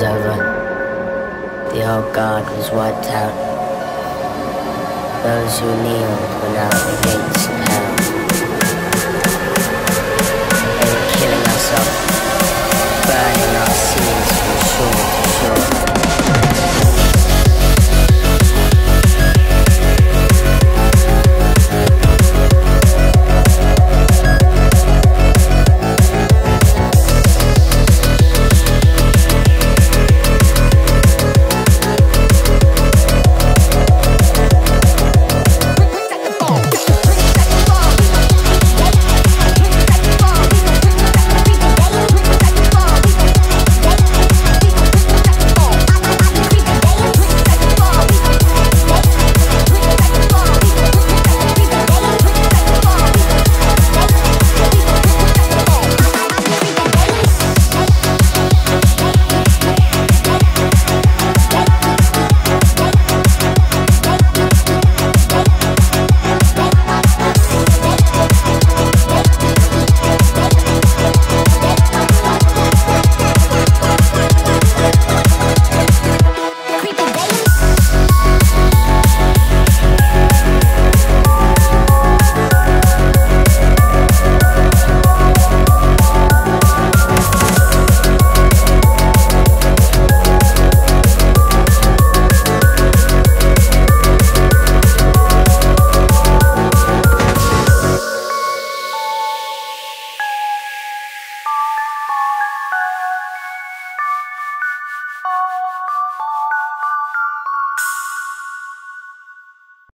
was over. The old guard was wiped out. Those who kneeled were now the gates of hell.